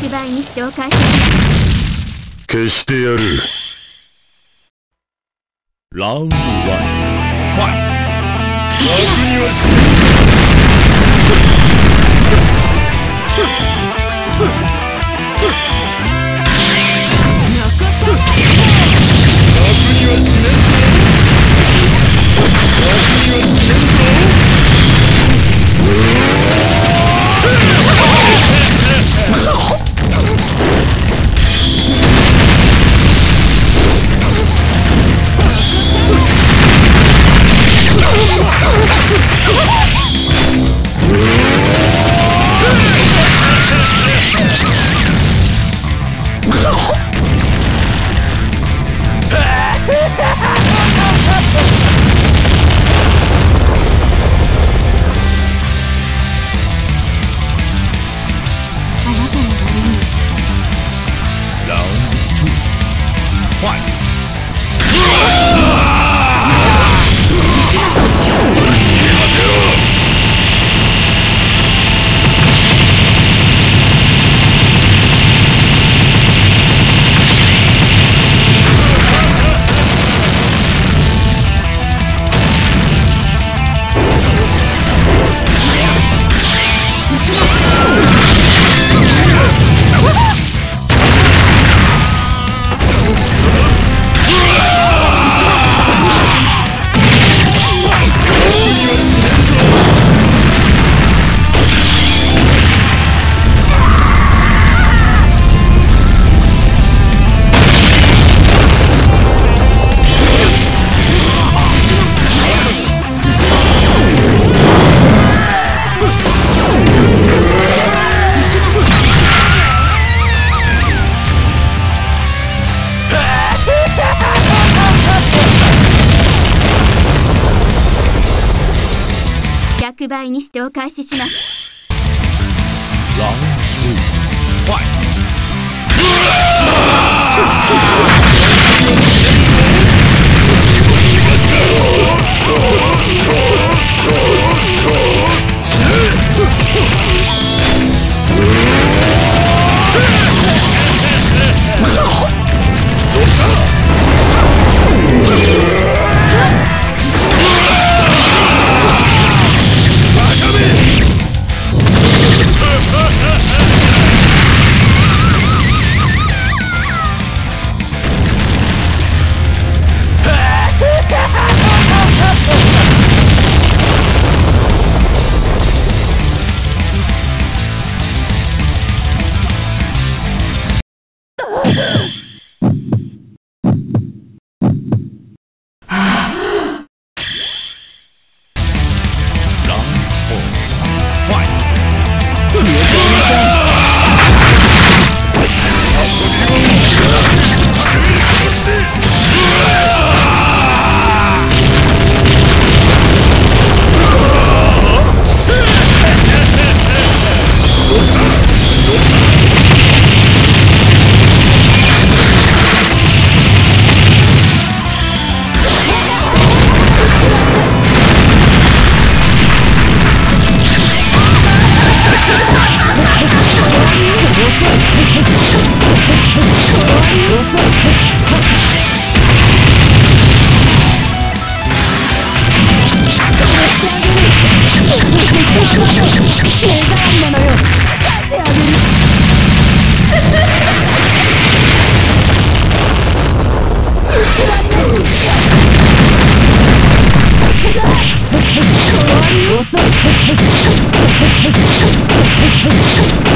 6倍にしてお返し消してやる。ラウンド1ファ100倍にしてお返しします。ラウンド5。